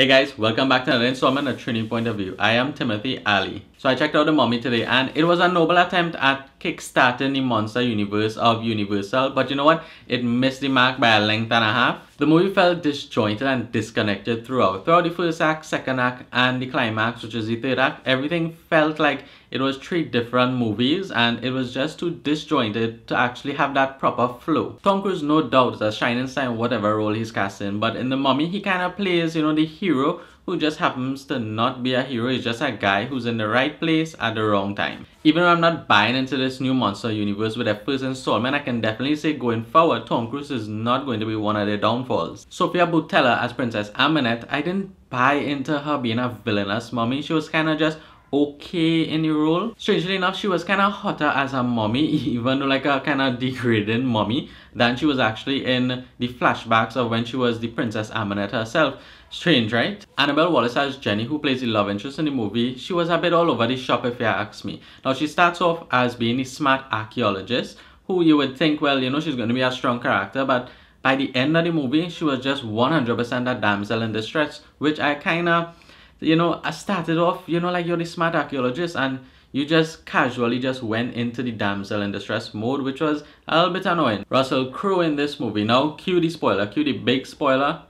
Hey guys, welcome back to another installment of Trini Point of View. I am Timothy Ali. So I checked out The Mummy today and it was a noble attempt at kickstarting the monster universe of Universal, but you know what? It missed the mark by a length and a half. The movie felt disjointed and disconnected throughout. Throughout the first act, second act and the climax, which is the third act, everything felt like it was three different movies and it was just too disjointed to actually have that proper flow. Tom Cruise no doubt is a shining star in whatever role he's casting, but in The Mummy he kind of plays, you know, the hero who just happens to not be a hero. He's just a guy who's in the right place at the wrong time. Even though I'm not buying into this new monster universe with their first installment, I can definitely say going forward, Tom Cruise is not going to be one of their downfalls. Sofia Boutella as Princess Ahmanet, I didn't buy into her being a villainous mummy. She was kind of just okay in the role. Strangely enough, she was kind of hotter as a mummy, even though like a kind of degrading mummy, than she was actually in the flashbacks of when she was the Princess Ahmanet herself. Strange, right? Annabelle Wallis as Jenny, who plays the love interest in the movie, she was a bit all over the shop if you ask me. Now, she starts off as being a smart archaeologist who you would think, well, you know, she's going to be a strong character, but by the end of the movie, she was just 100% a damsel in distress, which I kind of, you know, I started off, you know, like you're the smart archaeologist and you just casually just went into the damsel in distress mode, which was a little bit annoying. Russell Crowe in this movie, now cue the spoiler, cue the big spoiler.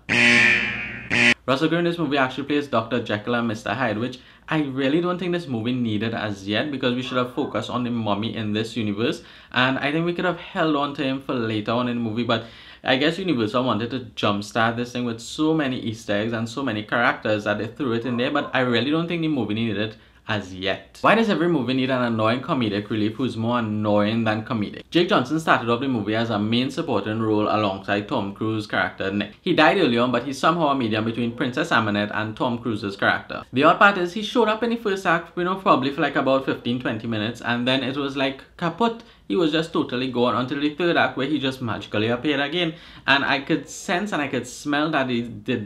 Russell Crowe in this movie actually plays Dr. Jekyll and Mr. Hyde, which I really don't think this movie needed as yet, because we should have focused on the mummy in this universe, and I think we could have held on to him for later on in the movie, but I guess Universal wanted to jumpstart this thing with so many Easter eggs and so many characters that they threw it in there, but I really don't think the movie needed it as yet. Why does every movie need an annoying comedic relief who's more annoying than comedic? Jake Johnson started off the movie as a main supporting role alongside Tom Cruise's character Nick. He died early on, but he's somehow a medium between Princess Ahmanet and Tom Cruise's character. The odd part is he showed up in the first act, you know, probably for like about 15-20 minutes, and then it was like kaput. He was just totally gone until the third act, where he just magically appeared again. And I could sense and I could smell that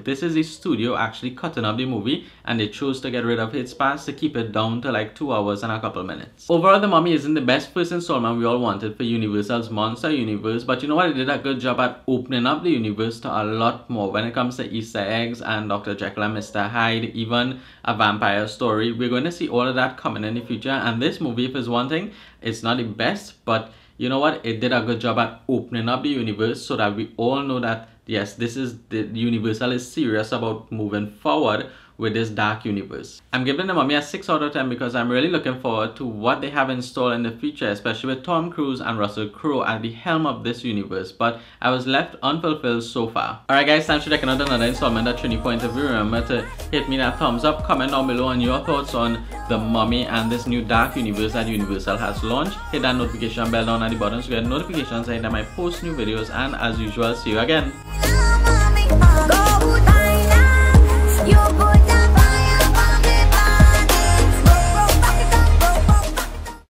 this is the studio actually cutting up the movie, and they chose to get rid of its parts to keep it down to like 2 hours and a couple minutes. Overall, The Mummy isn't the best first installment we all wanted for Universal's Monster Universe, but you know what? It did a good job at opening up the universe to a lot more when it comes to Easter eggs and Dr. Jekyll and Mr. Hyde, even a vampire story. We're going to see all of that coming in the future, and this movie, if it's one thing, it's not the best, but you know what? It did a good job at opening up the universe so that we all know that, yes, this is the Universal is serious about moving forward with this Dark Universe. I'm giving The Mummy a 6 out of 10 because I'm really looking forward to what they have installed in the future, especially with Tom Cruise and Russell Crowe at the helm of this universe, but I was left unfulfilled so far. Alright guys, thanks for checking out another installment at Trini Point of View. Remember to hit me that thumbs up, comment down below on your thoughts on The Mummy and this new Dark Universe that Universal has launched. Hit that notification bell down at the bottom so you get notifications anytime I post new videos, and as usual, see you again.